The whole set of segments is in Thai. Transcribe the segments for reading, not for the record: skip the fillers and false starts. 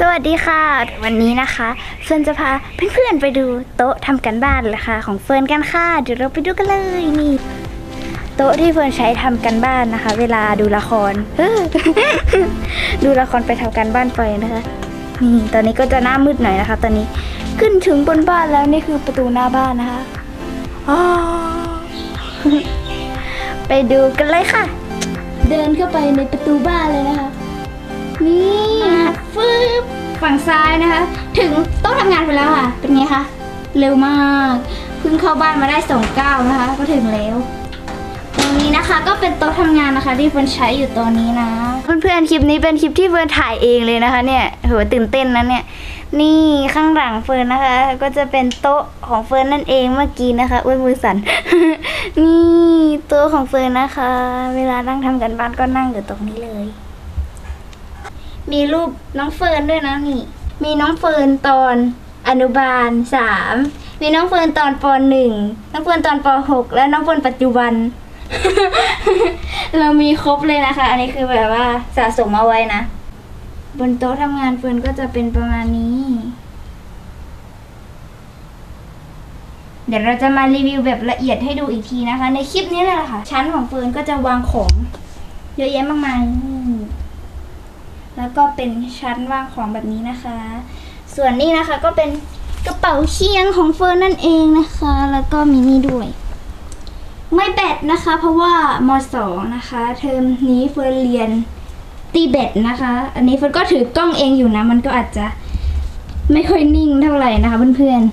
สวัสดีค่ะวันนี้นะคะเฟิร์นจะพาเพื่อนๆไปดูโต๊ะทำการบ้านนะคะของเฟิร์นกันค่ะเดี๋ยวเราไปดูกันเลยนี่โต๊ะที่เฟิร์นใช้ทำการบ้านนะคะเวลาดูละคร ดูละครไปทำการบ้านไปนะคะนี่ตอนนี้ก็จะหน้ามืดหน่อยนะคะตอนนี้ขึ้นถึงบนบ้านแล้วนี่คือประตูหน้าบ้านนะคะไปดูกันเลยค่ะเดินเข้าไปในประตูบ้านเลยนะคะนี่ฟืบฝั่งซ้ายนะคะถึงโต๊ะทำงานไปแล้วค่ะเป็นไงคะเร็วมากเพิ่งเข้าบ้านมาได้2 ก้าวนะคะก็ถึงแล้วตรงนี้นะคะก็เป็นโต๊ะทำงานนะคะที่เฟิร์นใช้อยู่ตอนนี้นะเพื่อนๆคลิปนี้เป็นคลิปที่เฟิร์นถ่ายเองเลยนะคะเนี่ยโหตื่นเต้นนะเนี่ยนี่ข้างหลังเฟิร์นนะคะก็จะเป็นโต๊ะของเฟิร์นนั่นเองเมื่อกี้นะคะอุ้ยมือสั่น นี่โต๊ะของเฟิร์นนะคะเวลานั่งทำกันบ้านก็นั่งอยู่ตรงนี้เลยมีรูปน้องเฟิร์นด้วยนะนี่มีน้องเฟิร์นตอนอนุบาล 3มีน้องเฟิร์นตอนป.1น้องเฟิร์นตอนป.6และน้องเฟิร์นปัจจุบัน เรามีครบเลยนะคะอันนี้คือแบบว่าสะสมเอาไว้นะบนโต๊ะทำงานเฟิร์นก็จะเป็นประมาณนี้เดี๋ยวเราจะมารีวิวแบบละเอียดให้ดูอีกทีนะคะในคลิปนี้เลยค่ะชั้นของเฟิร์นก็จะวางของเยอะแยะมากมายแล้วก็เป็นชั้นวางของแบบนี้นะคะส่วนนี้นะคะก็เป็นกระเป๋าเชียงของเฟิร์นนั่นเองนะคะแล้วก็มีนี่ด้วยไม่แบดนะคะเพราะว่าม.2นะคะเทอมนี้เฟิร์นเรียนตีแบดนะคะอันนี้เฟิร์นก็ถือกล้องเองอยู่นะมันก็อาจจะไม่ค่อยนิ่งเท่าไหร่นะคะเพื่อนๆ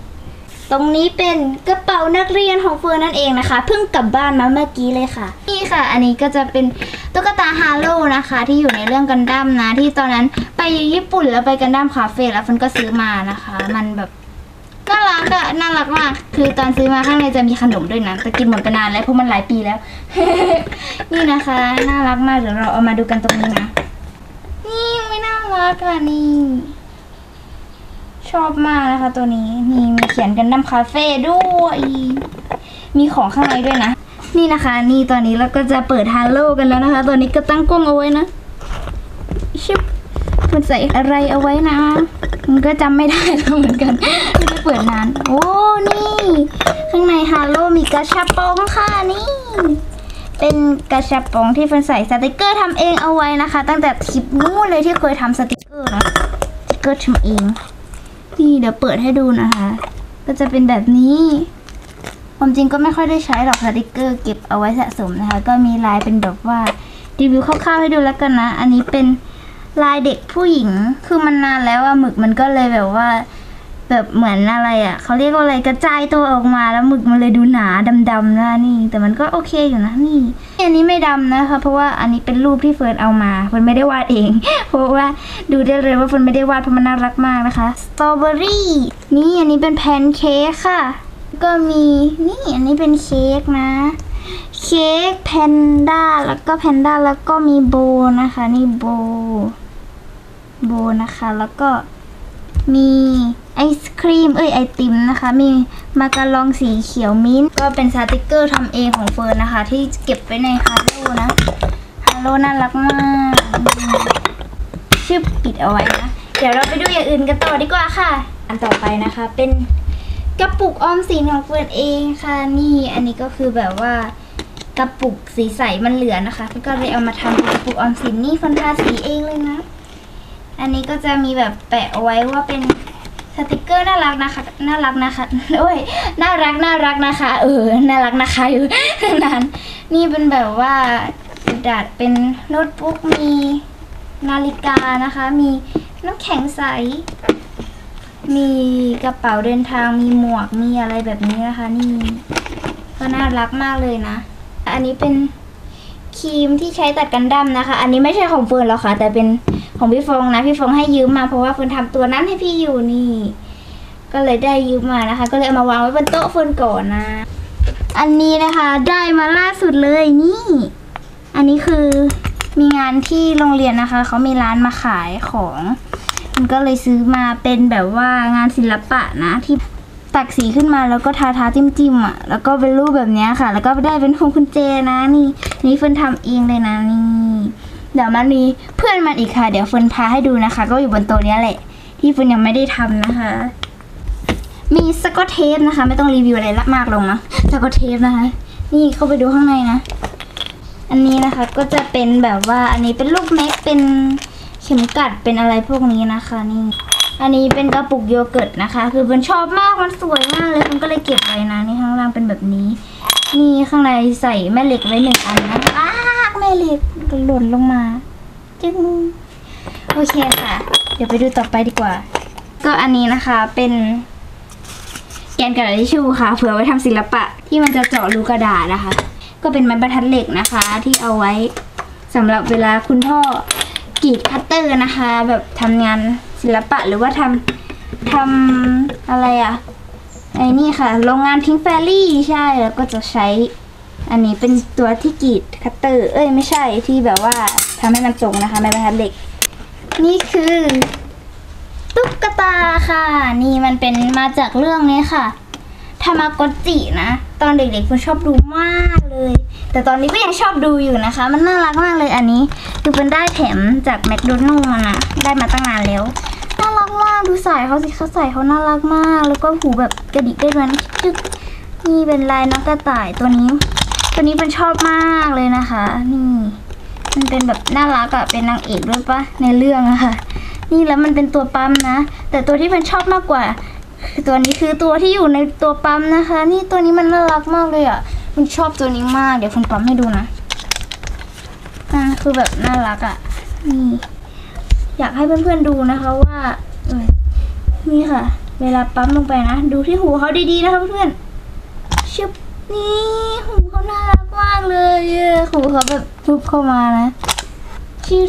ตรงนี้เป็นกระเป๋านักเรียนของเฟิร์นนั่นเองนะคะเพิ่งกลับบ้านมาเมื่อกี้เลยค่ะนี่ค่ะอันนี้ก็จะเป็นตุ๊กตาฮาโลนะคะที่อยู่ในเรื่องกันดั้มนะที่ตอนนั้นไปญี่ปุ่นแล้วไปกันดั้มคาเฟ่แล้วเฟิร์นก็ซื้อมานะคะมันแบบน่ารักอะน่ารักมากคือตอนซื้อมาข้างในจะมีขนมด้วยนะแต่กินหมดไปนานแล้วเพราะมันหลายปีแล้ว นี่นะคะน่ารักมากเดี๋ยวเราเอามาดูกันตรงนี้นะนี่ไม่น่ารักอะนี่ชอบมากนะคะตัวนี้นี่มีเขียนกันดั้มคาเฟ่ด้วยมีของข้างในด้วยนะนี่นะคะนี่ตอนนี้เราก็จะเปิดฮาโลกันแล้วนะคะตอนนี้ก็ตั้งกล้องเอาไว้นะชิบมันใส่อะไรเอาไว้นะมันก็จำไม่ได้แล้วเหมือนกันไม่ได้เปิดนานโอ้นี่ข้างในฮาโลมีกระชับปองค่ะนี่เป็นกระชับปองที่เฟิร์นใส่สติกเกอร์ทำเองเอาไว้นะคะตั้งแต่คลิปนู้นเลยที่เคยทำสติกเกอร์นะสติกเกอร์ทำเองนี่เดี๋ยวเปิดให้ดูนะคะก็จะเป็นแบบนี้ความจริงก็ไม่ค่อยได้ใช้หรอกสติกเกอร์เก็บเอาไว้สะสมนะคะก็มีลายเป็นแบบว่ารีวิวคร่าวๆให้ดูแล้วกันนะอันนี้เป็นลายเด็กผู้หญิงคือมันนานแล้วอะหมึกมันก็เลยแบบว่าแบบเหมือนอะไรอะเขาเรียกว่าอะไรกระจายตัวออกมาแล้วหมึกมันเลยดูหนาดำๆนะนี่แต่มันก็โอเคอยู่นะนี่อันนี้ไม่ดำนะคะเพราะว่าอันนี้เป็นรูปที่เฟิร์นเอามาเฟิร์นไม่ได้วาดเองเพราะว่าดูได้เลยว่าเฟิร์นไม่ได้วาดเพราะมันน่ารักมากนะคะสตรอเบอรี่นี่อันนี้เป็นแพนเค้กค่ะก็มีนี่อันนี้เป็นเค้กนะเค้กแพนด้าแล้วก็มีโบนะคะนี่โบนะคะแล้วก็มีไอศครีมไอติมนะคะมีมาการองสีเขียวมิ้นก็เป็นสติกเกอร์ทำเองของเฟิร์นนะคะที่เก็บไว้ในฮาโลนะฮาโลน่ารักมากชื่อปิดเอาไว้นะเดี๋ยวเราไปดูอย่างอื่นกันต่อดีกว่าค่ะอันต่อไปนะคะเป็นกระปุกออมสินของเฟิร์นเองค่ะนี่อันนี้ก็คือแบบว่ากระปุกสีใสมันเหลือนะคะก็เลยเอามาทำเป็นกระปุกออมสินนี่เฟิร์นทาสีเองเลยนะอันนี้ก็จะมีแบบแปะเอาไว้ว่าเป็นสติกเกอร์น่ารักนะคะน่ารักนะคะน่ารักนะคะอยู่นั้นนี่เป็นแบบว่ากระดาษเป็นโน้ตบุ๊กมีนาฬิกานะคะมีน้ำแข็งใสมีกระเป๋าเดินทางมีหมวกมีอะไรแบบนี้นะคะนี่ก็น่ารักมากเลยนะอันนี้เป็นครีมที่ใช้ตัดกันดั้มนะคะอันนี้ไม่ใช่ของเฟิร์นหรอกค่ะแต่เป็นของพี่ฟงนะพี่ฟงให้ยืมมาเพราะว่าเฟิร์นทำตัวนั้นให้พี่อยู่นี่ก็เลยได้ยืมมานะคะก็เลยเอามาวางไว้บนโต๊ะเฟิร์นก่อนนะอันนี้นะคะได้มาล่าสุดเลยนี่อันนี้คือมีงานที่โรงเรียนนะคะเขามีร้านมาขายของมันก็เลยซื้อมาเป็นแบบว่างานศิลปะนะที่ตักสีขึ้นมาแล้วก็ทาจิ้มๆอ่ะแล้วก็เป็นรูปแบบนี้ค่ะแล้วก็ได้เป็นของคุณเจนะนี่นี่เฟิร์นทำเองเลยนะนี่เดี๋ยวมันมีเพื่อนมันอีกค่ะเดี๋ยวเฟิร์นพาให้ดูนะคะก็อยู่บนโต๊ะนี้แหละ ที่ฝนยังไม่ได้ทำนะคะมีสกอตเทปนะคะไม่ต้องรีวิวอะไรละมากลงนะสกอตเทปนะคะนี่เข้าไปดูข้างในนะอันนี้นะคะก็จะเป็นแบบว่าอันนี้เป็นลูกเม็กเป็นเข็มกัดเป็นอะไรพวกนี้นะคะนี่อันนี้เป็นกระปุกโยเกิร์ตนะคะคือมันชอบมากมันสวยมากเลยมันก็เลยเก็บไว้นะนี่ข้างล่างเป็นแบบนี้นี่ข้างในใส่แม่เหล็กไว้หนึ่งอันนะแม่เหล็กหล่นลงมาจึงโอเคค่ะเดี๋ยวไปดูต่อไปดีกว่าก็อันนี้นะคะเป็นแกนกระดาษทิชชู่ค่ะเผื่อไว้ทำศิลปะที่มันจะเจาะรูกระดาษนะคะก็เป็นไม้บรรทัดเหล็กนะคะที่เอาไว้สำหรับเวลาคุณพ่อกรีดคัตเตอร์นะคะแบบทำงานศิลปะหรือว่าทำอะไรอะไอ้นี่ค่ะโรงงานพิงค์แฟรี่ใช่แล้วก็จะใช้อันนี้เป็นตัวที่กรีดคัตเตอร์เอ้ยไม่ใช่ที่แบบว่าทำให้มันตรงนะคะไม้บรรทัดเหล็กนี่คือตุ๊กตาค่ะนี่มันเป็นมาจากเรื่องนี้ค่ะทามากอจินะตอนเด็กๆผมชอบดูมากเลยแต่ตอนนี้ก็ยังชอบดูอยู่นะคะมันน่ารักมากเลยอันนี้คือเป็นได้แถมจากแมคโดนัลล์นะได้มาตั้งนานแล้วน่ารักมากดูสายเขาสิเขาใส่เขาน่ารักมากแล้วก็หูแบบกระดิกได้ด้วยจึ๊กนี่เป็นลายน้องกระต่ายตัวนี้เป็นชอบมากเลยนะคะนี่มันเป็นแบบน่ารักอะเป็นนางเอกด้วยปะในเรื่องอะค่ะนี่แล้วมันเป็นตัวปั๊มนะแต่ตัวที่เป็นชอบมากกว่าตัวนี้คือตัวที่อยู่ในตัวปั๊มนะคะนี่ตัวนี้มันน่ารักมากเลยอ่ะมันชอบตัวนี้มากเดี๋ยวคุณปั๊มให้ดูนะคือแบบน่ารักอ่ะนี่อยากให้เพื่อนๆดูนะคะว่านี่ค่ะเวลาปั๊มลงไปนะดูที่หูเขาดีๆนะคะเพื่อนๆชึบนี่หูเขาน่ารักมากเลยหูเขาแบบรูปเข้ามานะชื่อ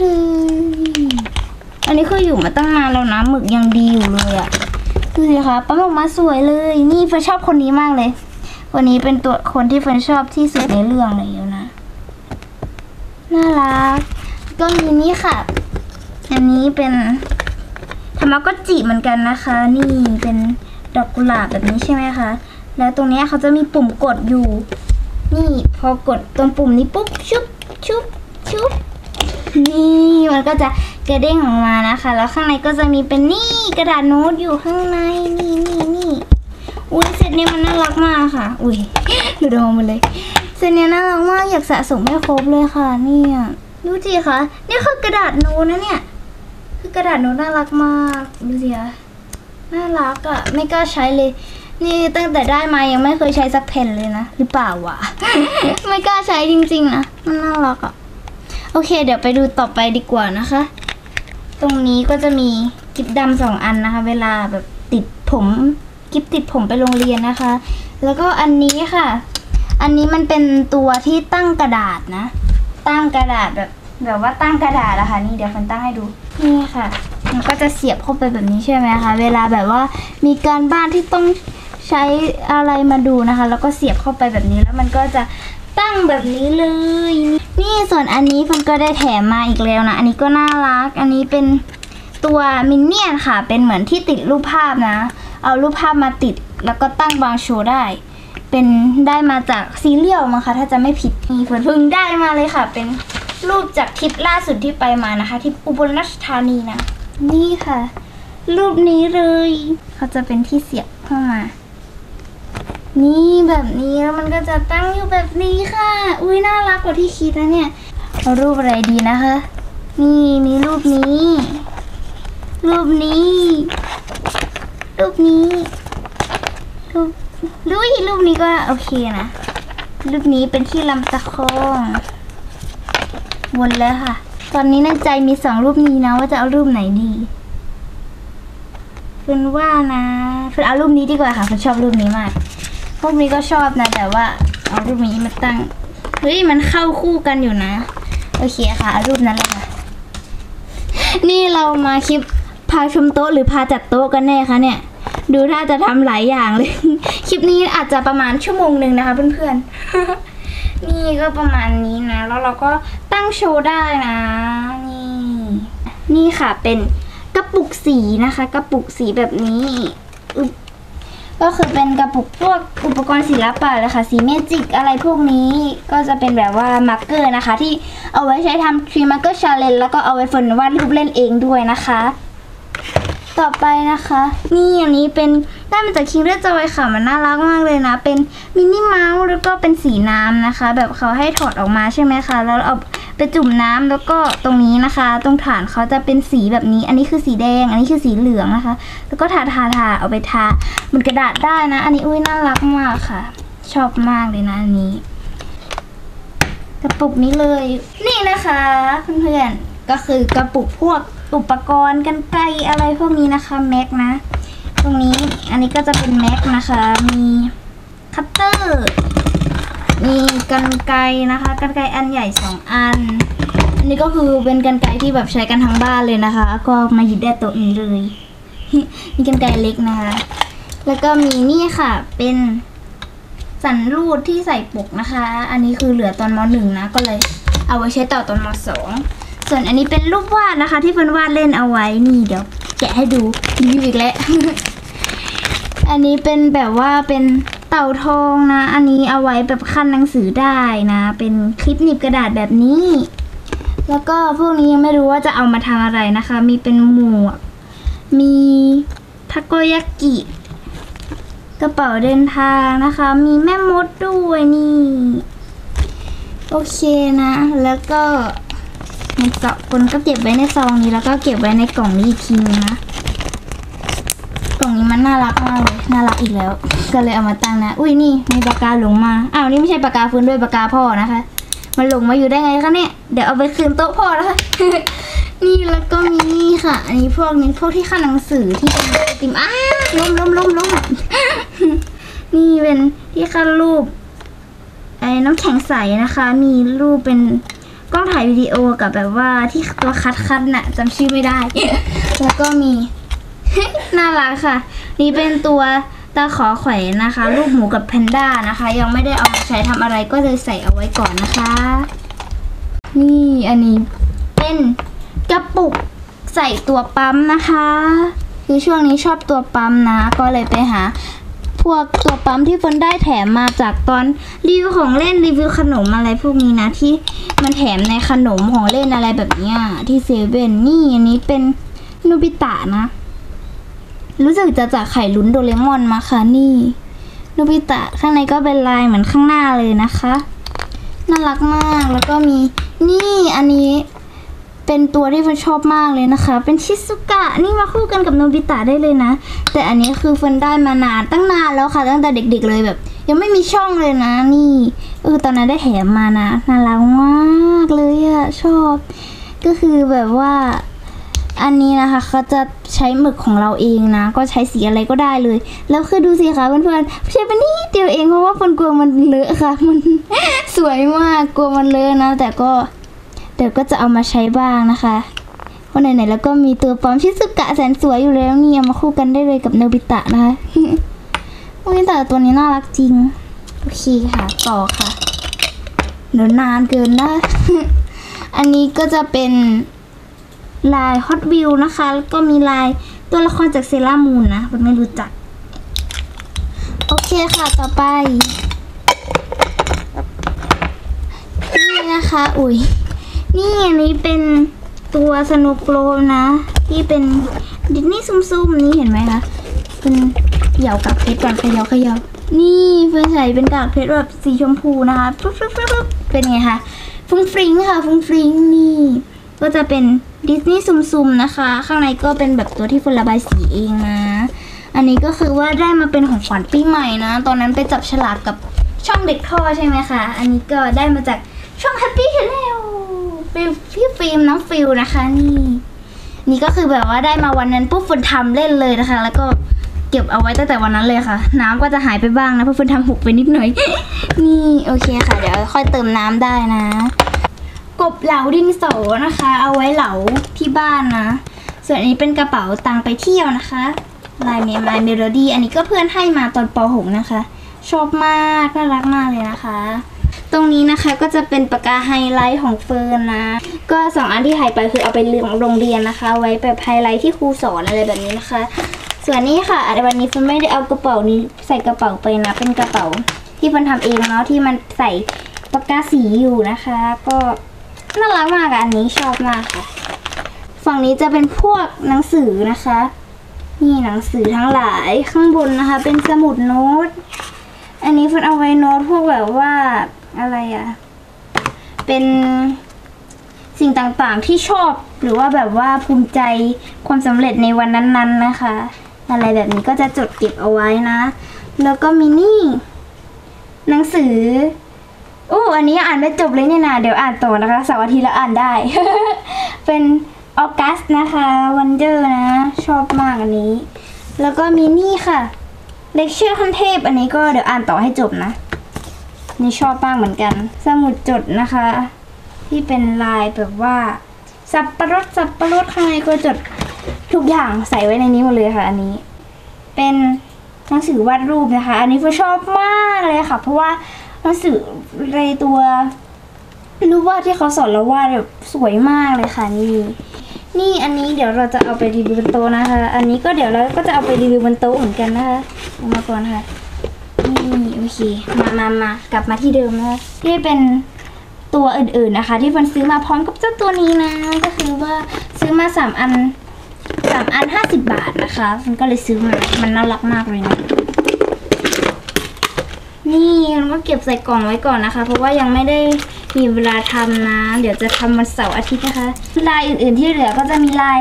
อันนี้คืออยู่มาตั้งนานแล้วนะหมึกยังดีอยู่เลยอ่ะดูสิคะปั๊มออกมาสวยเลยนี่เฟิร์นชอบคนนี้มากเลยคนนี้เป็นตัวคนที่เฟิร์นชอบที่สุดในเรื่องเลยอยู่นะน่ารักก็มีนี่ค่ะอันนี้เป็นทามากอจิเหมือนกันนะคะนี่เป็นดอกกุหลาบแบบนี้ใช่ไหมคะแล้วตรงนี้เขาจะมีปุ่มกดอยู่นี่พอกดตรงปุ่มนี้ปุ๊บชุบชุบชุบนี่มันก็จะกระเด้งออกมานะคะแล้วข้างในก็จะมีเป็นนี่กระดาษโน้ตอยู่ข้างในนี่อุ้ยเซตนี้มันน่ารักมากค่ะอุ้ยดูดองมันเลยเซตนี้น่ารักมากอยากสะสมให้ครบเลยค่ะเนี่ยดูสิคะนี่คือกระดาษโน้ตนะเนี่ยคือกระดาษโน้ตน่ารักมากดูสิคะน่ารักอะไม่กล้าใช้เลยนี่ตั้งแต่ได้มายังไม่เคยใช้สักแผ่นเลยนะหรือเปล่าวะ ไม่กล้าใช้จริงๆนะมันน่ารักอะโอเคเดี๋ยวไปดูต่อไปดีกว่านะคะตรงนี้ก็จะมีกิ๊บดำ2 อันนะคะเวลาแบบติดผมกิ๊บติดผมไปโรงเรียนนะคะแล้วก็อันนี้ค่ะอันนี้มันเป็นตัวที่ตั้งกระดาษนะตั้งกระดาษแบบว่าตั้งกระดาษนะคะนี่เดี๋ยวคนตั้งให้ดูนี่ค่ะมันก็จะเสียบเข้าไปแบบนี้ใช่ไหมคะเวลาแบบว่ามีการบ้านที่ต้องใช้อะไรมาดูนะคะแล้วก็เสียบเข้าไปแบบนี้แล้วมันก็จะตั้งแบบนี้เลยนี่ส่วนอันนี้ผมก็ได้แถมมาอีกแล้วนะอันนี้ก็น่ารักอันนี้เป็นตัวมินเนี่ยนค่ะเป็นเหมือนที่ติดรูปภาพนะเอารูปภาพมาติดแล้วก็ตั้งวางโชว์ได้เป็นได้มาจากซีเรียลมั้งคะถ้าจะไม่ผิดนี่เพิ่งได้มาเลยค่ะเป็นรูปจากทริปล่าสุดที่ไปมานะคะที่อุบลราชธานีนะนี่ค่ะรูปนี้เลยเขาจะเป็นที่เสียบเข้ามานี่แบบนี้แล้วมันก็จะตั้งอยู่แบบนี้ค่ะอุ้ยน่ารักกว่าที่คิดนะเนี่ยเอารูปอะไรดีนะคะนี่มีรูปนี้รูปนี้รูปนี้รูปนี้ก็โอเคนะรูปนี้เป็นที่ลำตะคองวนแล้วค่ะตอนนี้ในใจมี2รูปนี้นะว่าจะเอารูปไหนดีเพื่อนว่านะเพื่อนเอารูปนี้ดีกว่าค่ะเพื่อนชอบรูปนี้มากรูปนี้ก็ชอบนะแต่ว่าเอารูปนี้มาตั้งเฮ้ยมันเข้าคู่กันอยู่นะโอเคค่ะเอารูปนั้นเลยค่ะนี่เรามาคลิปพาชมโต๊ะหรือพาจัดโต๊ะกันแน่คะเนี่ยดูถ้าจะทำหลายอย่างเลย คลิปนี้อาจจะประมาณ1 ชั่วโมงนะคะเพื่อนๆนี่ก็ประมาณนี้นะแล้วเราก็ตั้งโชว์ได้นะนี่ค่ะเป็นกระปุกสีนะคะกระปุกสีแบบนี้ก็คือเป็นกระปุกพวกอุปกรณ์ศิลปะเลยค่ะสีเมจิกอะไรพวกนี้ก็จะเป็นแบบว่ามาร์กเกอร์นะคะที่เอาไว้ใช้ทำทรีมาร์กเกอร์ชาเลนจ์แล้วก็เอาไว้ฝนวาดรูปเล่นเองด้วยนะคะ ต่อไปนะคะนี่อันนี้เป็นได้มาจากคิงเลือดจอยค่ะมันน่ารักมากเลยนะเป็นมินนี่เมาส์แล้วก็เป็นสีน้ำนะคะแบบเขาให้ถอดออกมาใช่ไหมคะแล้วเอาไปจุ่มน้ำแล้วก็ตรงนี้นะคะตรงฐานเขาจะเป็นสีแบบนี้อันนี้คือสีแดงอันนี้คือสีเหลืองนะคะแล้วก็ทาเอาไปทาบนกระดาษได้นะอันนี้อุ้ยน่ารักมากค่ะชอบมากเลยนะอันนี้กระปุกนี้เลยนี่นะคะเพื่อนๆก็คือกระปุกพวกอุปกรณ์กรรไกรอะไรพวกนี้นะคะแม็กนะตรงนี้อันนี้ก็จะเป็นแม็กนะคะมีคัตเตอร์มีกรรไกรนะคะกรรไกรอันใหญ่2อันอันนี้ก็คือเป็นกรรไกรที่แบบใช้กันทั้งบ้านเลยนะคะก็มาหยิบได้โต๊ะนี้เลยมีกรรไกรเล็กนะคะแล้วก็มีนี่ค่ะเป็นสันรูดที่ใส่ปกนะคะอันนี้คือเหลือตอนม.1 นะก็เลยเอาไว้ใช้ต่อตอนม.2 ส่วนอันนี้เป็นรูปวาดนะคะที่เพิ่นวาดเล่นเอาไว้นี่เดี๋ยวแกะให้ดูนี่อีกแล้ว อันนี้เป็นแบบว่าเป็นเต่าทองนะอันนี้เอาไว้แบบคั่นหนังสือได้นะเป็นคลิปหนีบกระดาษแบบนี้แล้วก็พวกนี้ยังไม่รู้ว่าจะเอามาทำอะไรนะคะมีเป็นหมวกมีทาโกยากิกระเป๋าเดินทางนะคะมีแม่มดด้วยนี่โอเคนะแล้วก็ในซองคนก็เก็บไว้ในซองนี้แล้วก็เก็บไว้ในกล่องนี้อีกทีนะกล่องนี้มันน่ารักมากเลยน่ารักอีกแล้วก็เลยเอามาตั้งนะอุ้ยนี่มีปากกาหลงมาอ้าวนี่ไม่ใช่ปากกาฟื้นด้วยปากกาพ่อนะคะมันหลงมาอยู่ได้ไงคะเนี่ยเดี๋ยวเอาไปคืนโต๊ะพ่อนะคะ นี่แล้วก็มีนี่ค่ะอันนี้พวกที่คั่นหนังสือที่เป็นติมอ้าล้ม นี่เป็นที่คั่นรูปไอ้น้ำแข็งใสนะคะมีรูปเป็นกล้องถ่ายวิดีโอกับแบบว่าที่ตัวคัดน่ะจำชื่อไม่ได้ แล้วก็มี น่ารักค่ะนี่เป็นตัวตาขอแขวนนะคะรูปหมูกับแพนด้านะคะยังไม่ได้เอามาใช้ทำอะไรก็เลยใส่เอาไว้ก่อนนะคะนี่อันนี้เป็นกระปุกใส่ตัวปั๊มนะคะคือช่วงนี้ชอบตัวปั๊มนะก็เลยไปหาพวกตัวปั๊มที่ฝนได้แถมมาจากตอนรีวิวของเล่นรีวิวขนมอะไรพวกนี้นะที่มันแถมในขนมของเล่นอะไรแบบนี้ที่เซเว่นนี่อันนี้เป็นโนบิตะนะรู้สึกจะจากไข่ลุ้นโดเรมอนมาค่ะนี่โนบิตะข้างในก็เป็นลายเหมือนข้างหน้าเลยนะคะน่ารักมากแล้วก็มีนี่อันนี้เป็นตัวที่เฟิร์นชอบมากเลยนะคะเป็นชิซุกะนี่มาคู่กันกับโนบิตะได้เลยนะแต่อันนี้คือเฟิร์นได้มานานตั้งนานแล้วค่ะตั้งแต่เด็กๆเลยแบบยังไม่มีช่องเลยนะนี่ตอนนั้นได้แถมมานะน่ารักมากเลยอะชอบก็คือแบบว่าอันนี้นะคะเขาจะใช้หมึกของเราเองนะก็ใช้สีอะไรก็ได้เลยแล้วคือดูสิคะเพื่อนๆใช้ไปนี่เดียวเองเพราะว่าคนกลัวมันเลอะค่ะมัน สวยมากกลัวมันเลอะนะแต่ก็เดี๋ยวก็จะเอามาใช้บ้างนะคะวันไหนๆแล้วก็มีตัวปลอมชิซุกะแสนสวยอยู่แล้วนี่เอามาคู่กันได้เลยกับโนบิตะนะคะโนบิตะตัวนี้น่ารักจริงโอเคค่ะต่อค่ะเดี๋ยวนานเกินนะ อันนี้ก็จะเป็นลายฮอตวิวนะคะแล้วก็มีลายตัวละครจากเซรามูนนะผมไม่รู้จักโอเคค่ะต่อไปนี่นะคะอุ้ยนี่อันนี้เป็นตัวสนุกโลมนะที่เป็นดิสนีย์ซุ่มๆนี่เห็นไหมคะเป็นเกี่ยวกับเพชรก่อนเขย่านี่เพื่อนใส่เป็นกากเพชรแบบสีชมพูนะคะปุ๊บเป็นไงคะฟุ้งฟริ้งค่ะฟุ้งฟริ้งนี่ก็จะเป็นดิสนีย์ซุ่มๆนะคะข้างในก็เป็นแบบตัวที่ฝนระบายสีเองนะอันนี้ก็คือว่าได้มาเป็นของขวัญปีใหม่นะตอนนั้นไปจับฉลากกับช่องเด็กท่อใช่ไหมคะอันนี้ก็ได้มาจากช่องแฮปปี้เฮลเป็นพี่ฟิล์มน้องฟิลนะคะนี่ก็คือแบบว่าได้มาวันนั้นปุ๊บฝนทำเล่นเลยนะคะแล้วก็เก็บเอาไว้ตั้งแต่วันนั้นเลยค่ะน้ำก็จะหายไปบ้างนะเพราะฝนทำหกไปนิดหน่อย นี่โอเคค่ะเดี๋ยวค่อยเติมน้ำได้นะกบเหลาดินสอนะคะเอาไว้เหลาที่บ้านนะส่วนอันนี้เป็นกระเป๋าตังไปเที่ยวนะคะลายเมโลดี้อันนี้ก็เพื่อนให้มาตอนป.6 นะคะชอบมากน่ารักมากเลยนะคะตรงนี้นะคะก็จะเป็นปากกาไฮไลท์ของเฟิร์นนะก็2อันที่หายไปคือเอาไปโรงเรียนนะคะไว้แบบไฮไลท์ที่ครูสอนอะไรแบบนี้นะคะส่วนนี้ค่ะวันนี้เฟิร์นไม่ได้เอากระเป๋านี้ใส่กระเป๋าไปนะเป็นกระเป๋าที่เฟิร์นทำเองเนาะที่มันใส่ปากกาสีอยู่นะคะก็น่ารักมากอันนี้ชอบมากค่ะฝั่งนี้จะเป็นพวกหนังสือนะคะ นี่หนังสือทั้งหลายข้างบนนะคะเป็นสมุดโน้ตอันนี้ฝนเอาไว้โน้ตพวกแบบว่าอะไรอะเป็นสิ่งต่างๆที่ชอบหรือว่าแบบว่าภูมิใจความสำเร็จในวันนั้นๆนะคะอะไรแบบนี้ก็จะจดเก็บเอาไว้นะแล้วก็มีนี่หนังสือโอ้อันนี้อ่านไม่จบเลยเนี่ยนะเดี๋ยวอ่านต่อนะคะเสาร์อาทิตย์แล้วอ่านได้ เป็นออกัสนะคะวันเดอร์นะชอบมากอันนี้แล้วก็มีนี่ค่ะเลคเชอร์ขั้นเทพอันนี้ก็เดี๋ยวอ่านต่อให้จบนะนี่ชอบมากเหมือนกันสมุดจดนะคะที่เป็นลายแบบว่าสับปะรดข้างในก็จดทุกอย่างใส่ไว้ในนี้หมดเลยค่ะอันนี้เป็นหนังสือวาดรูปนะคะอันนี้ผมชอบมากเลยค่ะเพราะว่าหนังสือในตัวรูปวาดที่เขาสอนเราวาดแบบสวยมากเลยค่ะนี่อันนี้เดี๋ยวเราจะเอาไปรีวิวบนโต๊ะนะคะอันนี้ก็เดี๋ยวเราก็จะเอาไปรีวิวบนโต๊ะเหมือนกันนะคะมาก่อนค่ะนี่โอเคมากลับมาที่เดิมนะคะนี่เป็นตัวอื่นๆนะคะที่ผมซื้อมาพร้อมกับเจ้าตัวนี้นะก็คือว่าซื้อมา3 อัน50 บาทนะคะมันก็เลยซื้อมามันน่ารักมากเลยนะนี่เราก็เก็บใส่กล่องไว้ก่อนนะคะเพราะว่ายังไม่ได้มีเวลาทำนะเดี๋ยวจะทำวันเสาร์อาทิตย์นะคะลายอื่นๆที่เหลือก็จะมีลาย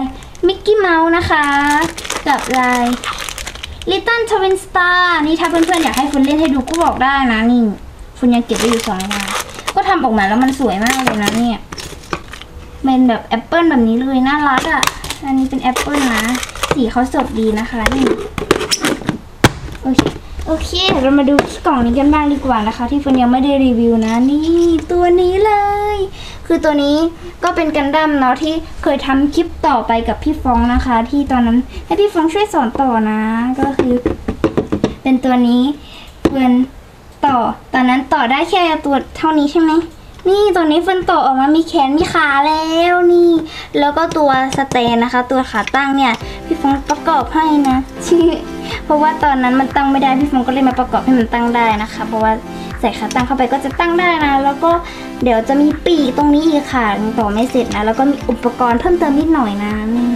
มิกกี้เมาส์นะคะกับลายลิตเติ้ลทวินสตาร์นี่ถ้าเพื่อนๆอยากให้คุณเล่นให้ดูก็บอกได้นะนี่คุณยังเก็บได้อยู่2 ลายก็ทำออกมาแล้วมันสวยมากเลยนะเนี่ยเป็นแบบแอปเปิลแบบนี้เลยน่ารักอ่ะอันนี้เป็นแอปเปิลนะสีเขาสดดีนะคะนี่โอเคเดี๋ยวเรามาดูที่กล่องนี้กันบ้างดีกว่านะคะที่ฝนยังไม่ได้รีวิวนะนี่ตัวนี้เลยคือตัวนี้ก็เป็นกันดั้มเนาะที่เคยทำคลิปต่อไปกับพี่ฟองนะคะที่ตอนนั้นให้พี่ฟองช่วยสอนต่อนะก็คือเป็นตัวนี้เพื่อนต่อตอนนั้นต่อได้แค่ตัวเท่านี้ใช่ไหมนี่ตัวนี้เฟิร์นต่อออกมามีแขนมีขาแล้วนี่แล้วก็ตัวสเตนนะคะตัวขาตั้งเนี่ยพี่ฟงประกอบให้นะเพราะว่าตอนนั้นมันตั้งไม่ได้พี่ฟงก็เลยมาประกอบให้มันตั้งได้นะคะเพราะว่าใส่ขาตั้งเข้าไปก็จะตั้งได้นะแล้วก็เดี๋ยวจะมีปีกตรงนี้อีกค่ะต่อไม่เสร็จนะแล้วก็มีอุปกรณ์เพิ่มเติมนิดหน่อยนะนี่